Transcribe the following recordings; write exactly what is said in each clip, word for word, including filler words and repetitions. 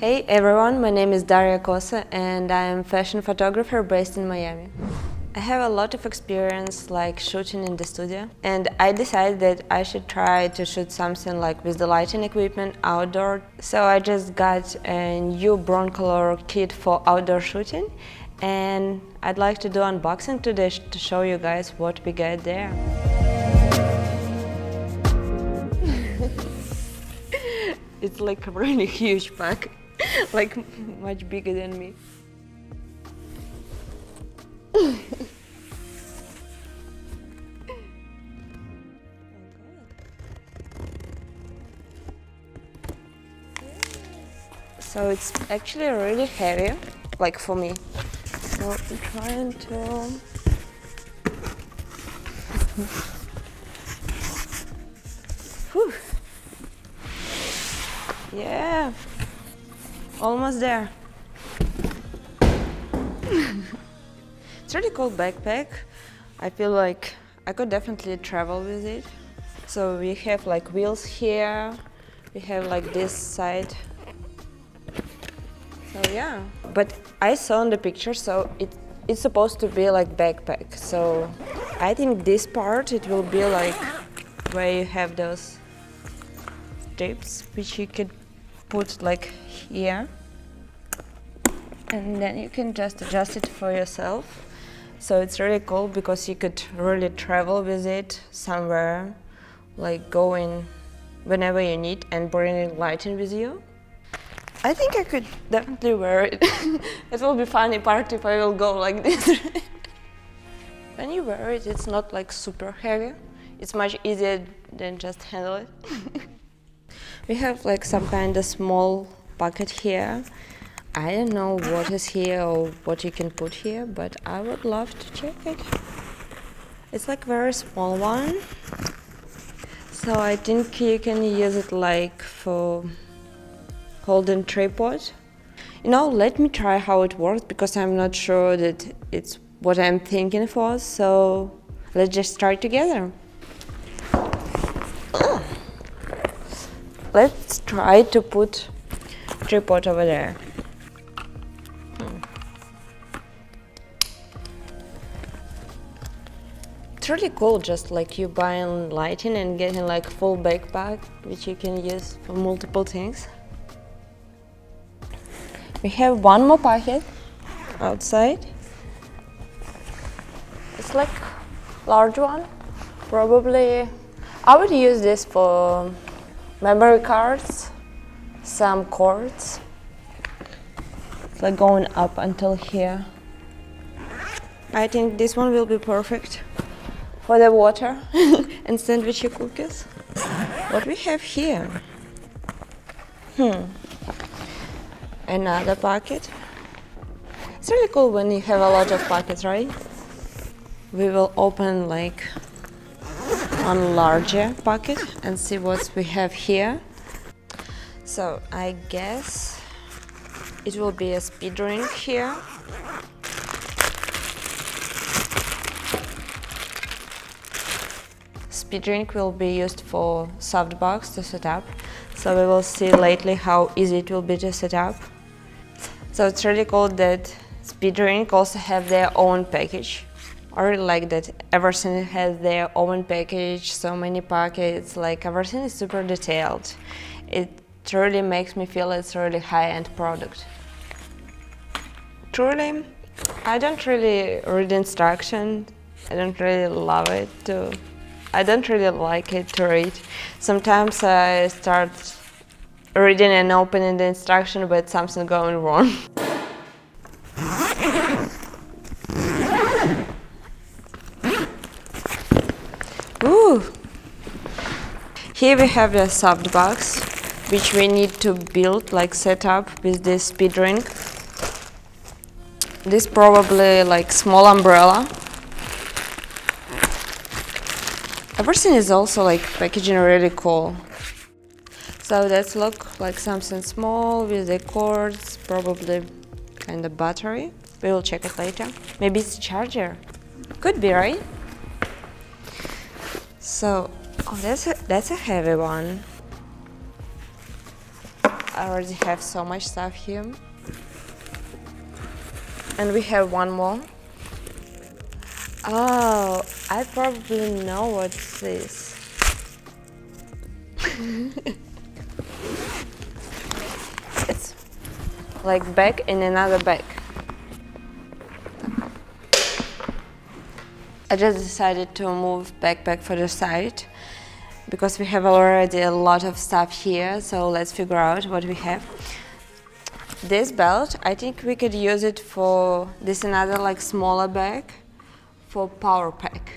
Hey everyone, my name is Daria Koso and I am a fashion photographer based in Miami. I have a lot of experience like shooting in the studio, and I decided that I should try to shoot something like with the lighting equipment outdoor. So I just got a new Broncolor kit for outdoor shooting, and I'd like to do unboxing today to show you guys what we got there. It's like a really huge pack. Like, much bigger than me. Oh so it's actually really heavy, like for me. So I'm trying to... Whew. Yeah. Almost there. It's really cool backpack. I feel like I could definitely travel with it. So we have like wheels here. We have like this side. So yeah. But I saw in the picture, so it it's supposed to be like backpack. So I think this part it will be like where you have those strips which you could put like here, and then you can just adjust it for yourself. So it's really cool because you could really travel with it somewhere, like going whenever you need and bringing lighting with you. I think I could definitely wear it. It will be funny part if I will go like this. When you wear it, it's not like super heavy. It's much easier than just handle it. We have like some kind of small bucket here. I don't know what is here or what you can put here, but I would love to check it. It's like very small one. So I think you can use it like for holding tripod. You know, let me try how it works because I'm not sure that it's what I'm thinking for. So let's just try together. Let's try to put tripod over there. Hmm. It's really cool, just like you buying lighting and getting like full backpack, which you can use for multiple things. We have one more pocket outside. It's like large one, probably. I would use this for memory cards, some cords. It's like going up until here. I think this one will be perfect for the water and sandwich cookies. What we have here? Hmm. Another pocket. It's really cool when you have a lot of pockets, right? We will open like one larger pocket and see what we have here. So I guess it will be a Speedrink here. Speedrink will be used for softbox to set up. So we will see lately how easy it will be to set up. So it's really cool that Speedrink also have their own package. I really like that everything has their own package, so many pockets, like everything is super detailed. It really makes me feel it's a really high-end product. Truly, I don't really read instructions. I don't really love it to... I don't really like it to read. Sometimes I start reading and opening the instruction, but something's going wrong. Here we have the softbox, which we need to build, like set up with this Speedrink. This probably like small umbrella, Everything is also like packaging really cool. So that's look like something small with the cords, probably kind of battery. We will check it later. Maybe it's a charger. Could be, right? So, oh, that's a, that's a heavy one. I already have so much stuff here. And we have one more. Oh, I probably know what's this. It's like bag in another bag. I just decided to move backpack for the side because we have already a lot of stuff here, so let's figure out what we have. This belt, I think we could use it for this another like smaller bag for power pack.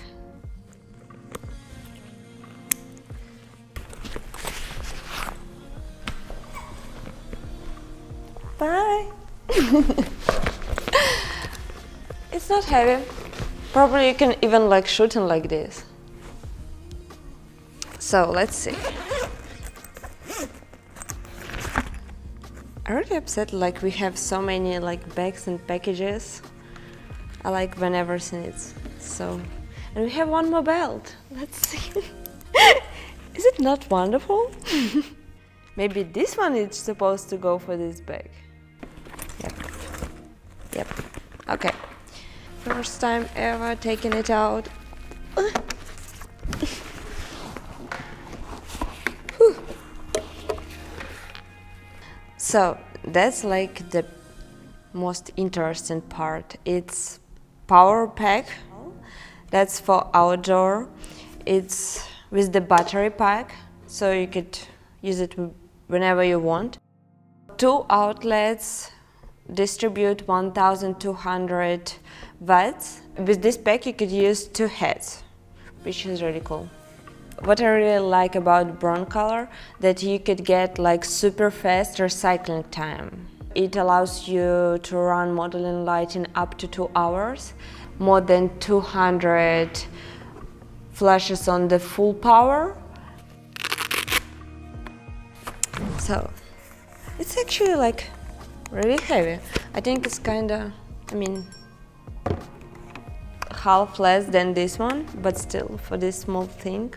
Bye! It's not heavy. Probably you can even like shooting like this. So let's see. I'm really upset like we have so many like bags and packages. I like whenever it's so. And we have one more belt. Let's see. Is it not wonderful? Maybe this one is supposed to go for this bag. Yep. Yep. Okay. First time ever taking it out. So that's like the most interesting part. It's power pack. That's for outdoor. It's with the battery pack, so you could use it whenever you want. Two outlets distribute one thousand two hundred watts. With this pack you could use two heads, which is really cool. What I really like about Broncolor, that you could get like super fast recycling time. It allows you to run modeling lighting up to two hours, more than two hundred flashes on the full power. So it's actually like really heavy. I think it's kinda, I mean, half less than this one, but still, for this small thing,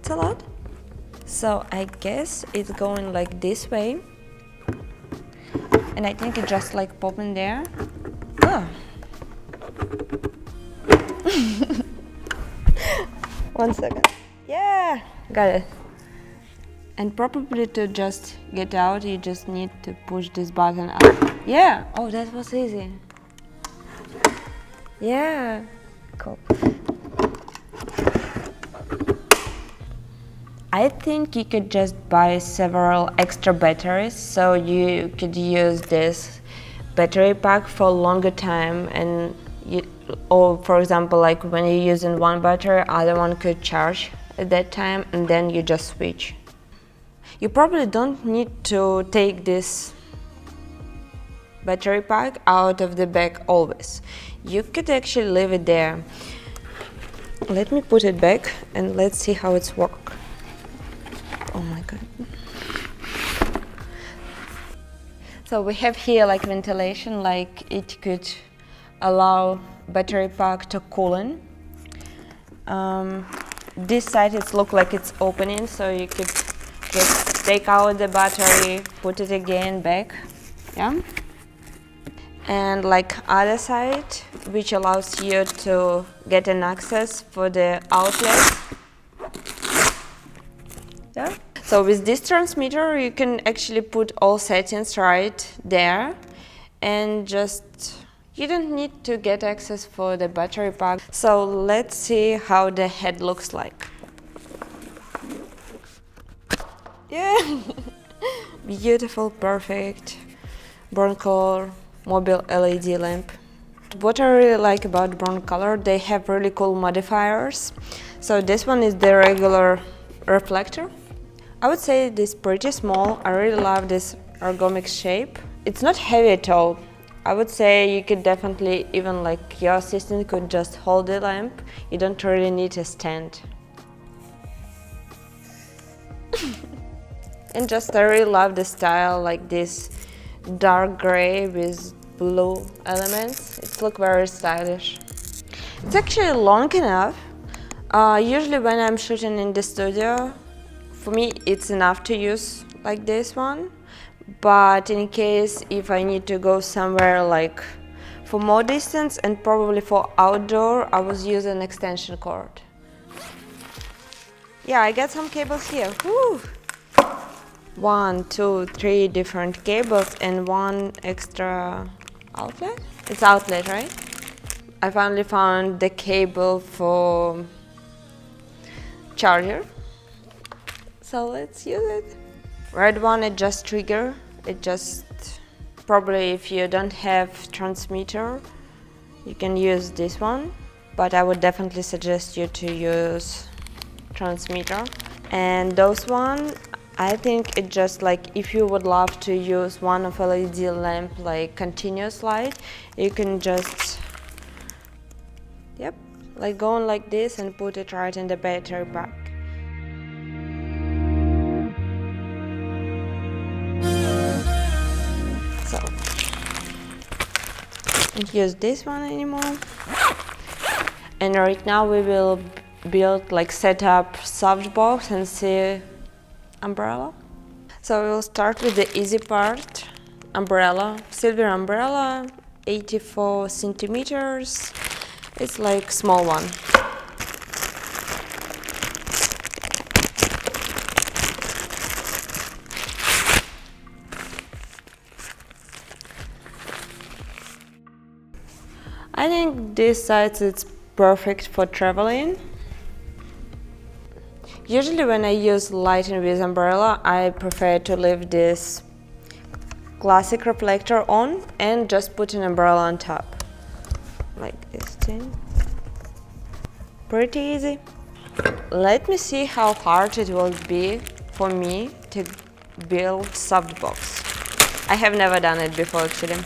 it's a lot. So I guess it's going like this way. And I think it just like popped in there. Oh. One second. Yeah, got it. And probably to just get out, you just need to push this button up. Yeah, oh, that was easy. Yeah, cool. I think you could just buy several extra batteries, so you could use this battery pack for a longer time, and you, or for example, like when you're using one battery, other one could charge at that time, and then you just switch. You probably don't need to take this battery pack out of the bag always. You could actually leave it there. Let me put it back and let's see how it's work. Oh my god. So we have here like ventilation, like it could allow battery pack to cool in. Um, this side it looks like it's opening, so you could just take out the battery, put it again back, yeah. And like other side, which allows you to get an access for the outlet. Yeah. So with this transmitter, you can actually put all settings right there, and just you don't need to get access for the battery pack. So let's see how the head looks like. Yeah, beautiful, perfect Broncolor mobile L E D lamp. What I really like about Broncolor, they have really cool modifiers. So this one is the regular reflector. I would say it is pretty small. I really love this ergonomic shape. It's not heavy at all. I would say you could definitely, even like your assistant could just hold the lamp. You don't really need a stand. And just I really love the style, like this dark gray with blue elements. It looks very stylish. It's actually long enough. Uh, usually when I'm shooting in the studio, for me it's enough to use like this one. But in case if I need to go somewhere like for more distance and probably for outdoor, I was using an extension cord. Yeah, I got some cables here. Woo! One, two, three different cables and one extra outlet. It's outlet, right? I finally found the cable for charger. So let's use it. Red one, it just trigger. It just probably if you don't have transmitter, you can use this one. But I would definitely suggest you to use transmitter. And those one, I think it just like if you would love to use one of L E D lamp like continuous light, you can just yep, like go on like this and put it right in the battery pack. So, don't use this one anymore. And right now we will build, like set up softbox and see umbrella. So we will start with the easy part, umbrella, silver umbrella, eighty-four centimeters. It's like small one. I think this size is perfect for traveling. Usually when I use lighting with umbrella, I prefer to leave this classic reflector on and just put an umbrella on top. Like this thing. Pretty easy. Let me see how hard it will be for me to build softbox. I have never done it before actually.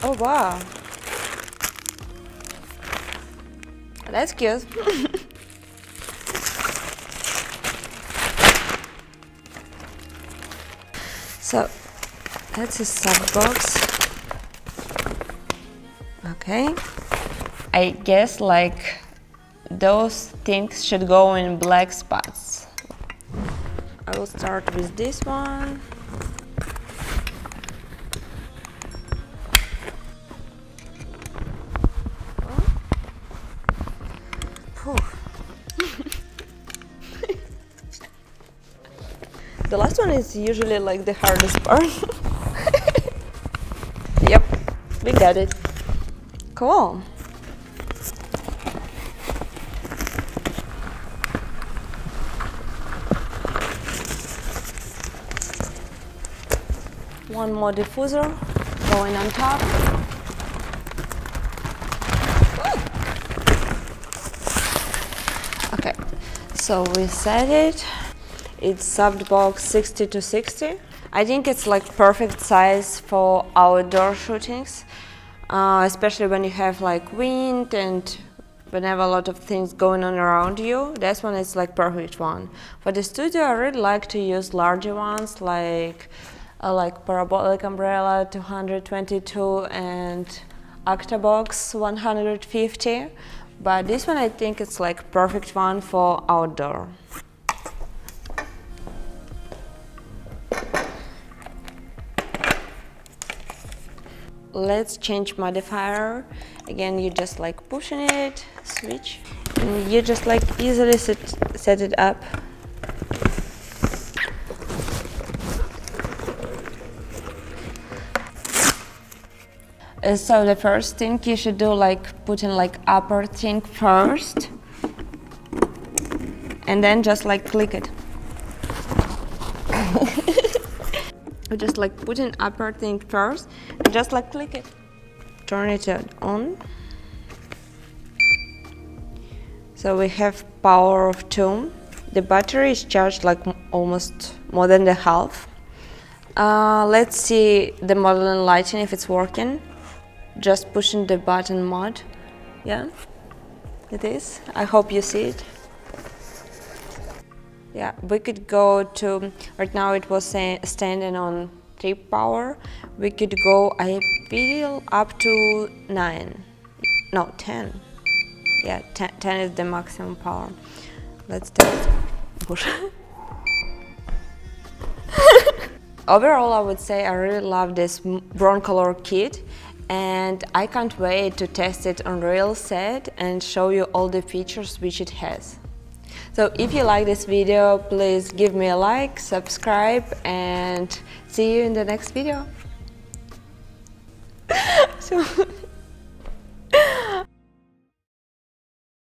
Oh wow, that's cute. So that's a softbox. Okay, I guess like those things should go in black spots. I will start with this one. The last one is usually like the hardest part. Yep, we got it. Cool. One more diffuser going on top. Ooh. Okay, so we set it. It's softbox sixty to sixty. I think it's like perfect size for outdoor shootings, uh, especially when you have like wind and whenever a lot of things going on around you. This one is like perfect one. For the studio, I really like to use larger ones like uh, like Parabolic Umbrella two twenty-two and Octabox one fifty. But this one I think it's like perfect one for outdoor. Let's change modifier. Again, you just like pushing it, switch, and you just like easily set, set it up. And so the first thing you should do, like putting like upper thing first, and then just like click it. Just like put an upper thing first, just like click it. Turn it on. So we have power of two. The battery is charged like almost more than the half. Uh, let's see the model and lighting if it's working. Just pushing the button mod. Yeah. it is. I hope you see it. Yeah, we could go to, right now it was standing on three power. We could go, I feel, up to nine. No, ten. Yeah, ten, ten is the maximum power. Let's test. Overall, I would say I really love this Broncolor kit, and I can't wait to test it on real set and show you all the features which it has. So if you like this video, please give me a like, subscribe, and see you in the next video. So